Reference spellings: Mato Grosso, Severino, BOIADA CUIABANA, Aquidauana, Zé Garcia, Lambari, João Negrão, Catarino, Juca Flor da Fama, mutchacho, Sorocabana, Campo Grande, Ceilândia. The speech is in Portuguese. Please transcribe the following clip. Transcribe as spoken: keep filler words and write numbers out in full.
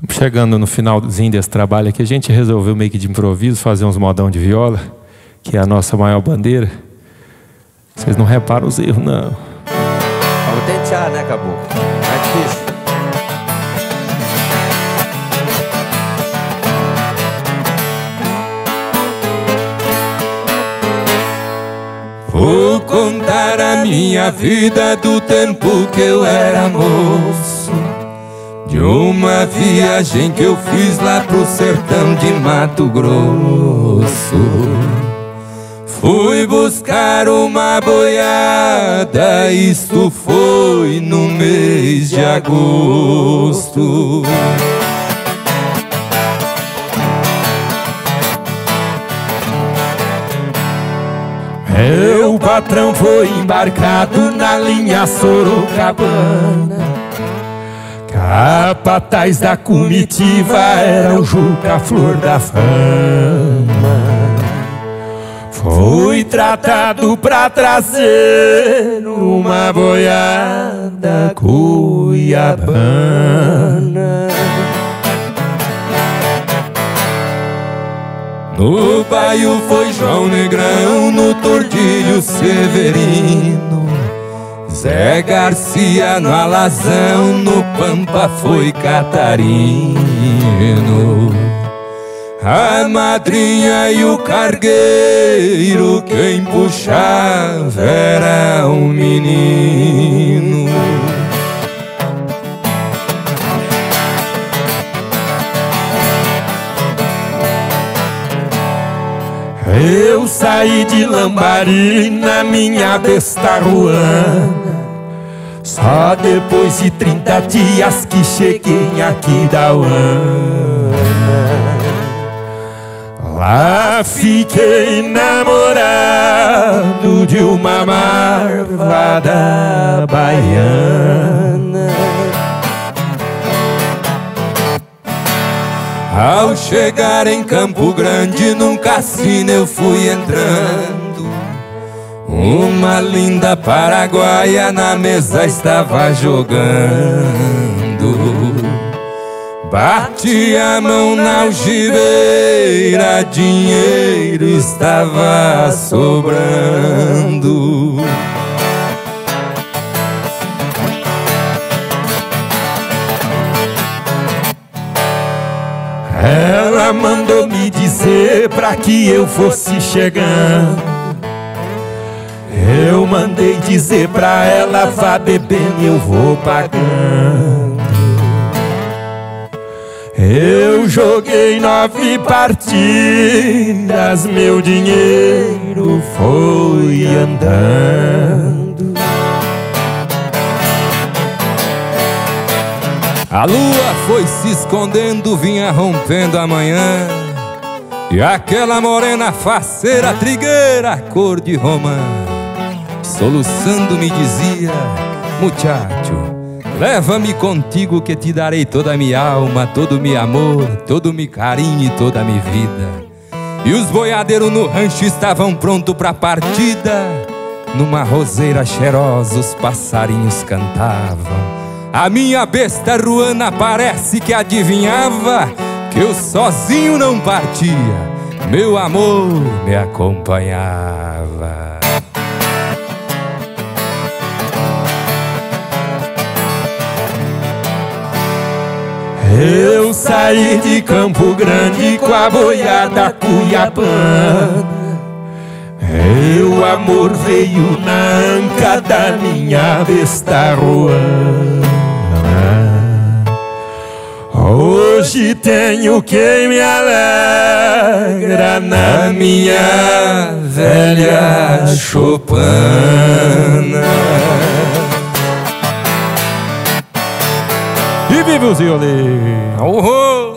Estamos chegando no finalzinho desse trabalho aqui. A gente resolveu meio que de improviso fazer uns modão de viola, que é a nossa maior bandeira. Vocês não reparam os erros, não. Vamos tentar, né, Caboclo? É difícil. Vou contar a minha vida do tempo que eu era moço, de uma viagem que eu fiz lá pro sertão de Mato Grosso. Fui buscar uma boiada, isto foi no mês de agosto. Meu patrão foi embarcado na linha Sorocabana. Capataz da comitiva era o Juca Flor da Fama. Foi tratado pra trazer uma boiada cuiabana. No baio foi João Negrão, no tordilho Severino, Zé Garcia no alazão, no pampa foi Catarino. A madrinha e o cargueiro, quem puxava era um menino. Eu saí de Lambari na minha besta ruana, só depois de trinta dias que cheguei em Aquidauana. Lá fiquei namorado de uma marvada baiana. Ao chegar em Campo Grande, num cassino eu fui entrando. Uma linda paraguaia na mesa estava jogando. Bati a mão na algibeira, dinheiro estava sobrando. Ela mandou me dizer pra que eu fosse chegando. Eu mandei dizer pra ela, vá bebendo e eu vou pagando. Eu joguei nove partidas, meu dinheiro foi andando. A lua foi se escondendo, vinha rompendo a manhã, e aquela morena faceira, trigueira, cor de romã, soluçando me dizia: mutchacho, leva-me contigo que te darei toda a minha alma, todo o meu amor, todo o meu carinho e toda a minha vida. E os boiadeiros no rancho estavam prontos pra partida. Numa roseira cheirosa os passarinhos cantavam. A minha besta ruana parece que adivinhava que eu sozinho não partia, meu amor me acompanhava. Eu saí de Campo Grande com a boiada cuiabana. Meu amor veio na anca da minha besta ruana. Hoje tenho quem me alegra na minha velha chopana. E vive os violês!